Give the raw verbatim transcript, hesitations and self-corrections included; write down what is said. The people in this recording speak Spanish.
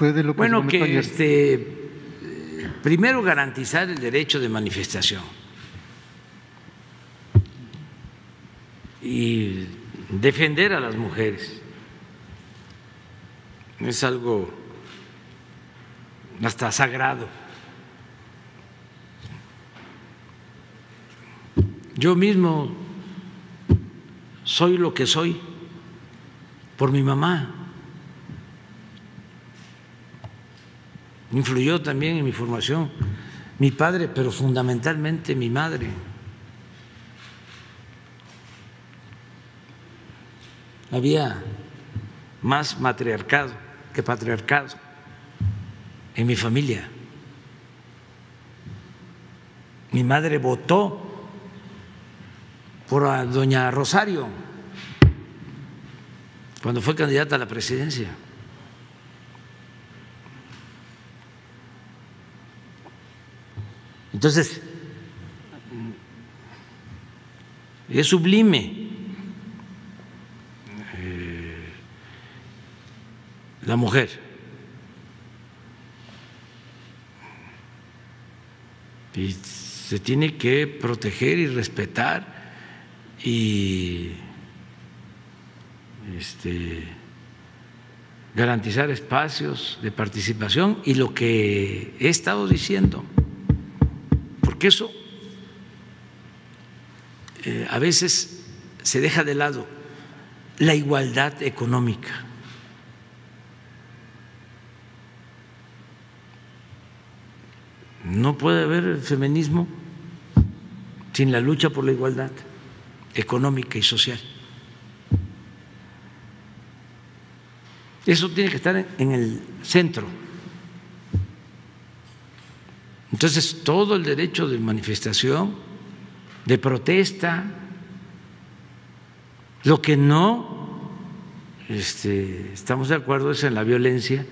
Puede López bueno, Gómez que Fañez. este, primero garantizar el derecho de manifestación y defender a las mujeres. Es algo hasta sagrado. Yo mismo soy lo que soy por mi mamá. Influyó también en mi formación mi padre, pero fundamentalmente mi madre. Había más matriarcado que patriarcado en mi familia. Mi madre votó por a doña Rosario cuando fue candidata a la presidencia. Entonces, es sublime eh, la mujer. Y se tiene que proteger y respetar y este, garantizar espacios de participación y lo que he estado diciendo. Porque eso eh, a veces se deja de lado, la igualdad económica. No puede haber feminismo sin la lucha por la igualdad económica y social. Eso tiene que estar en el centro. Entonces, todo el derecho de manifestación, de protesta, lo que no este, estamos de acuerdo es en la violencia.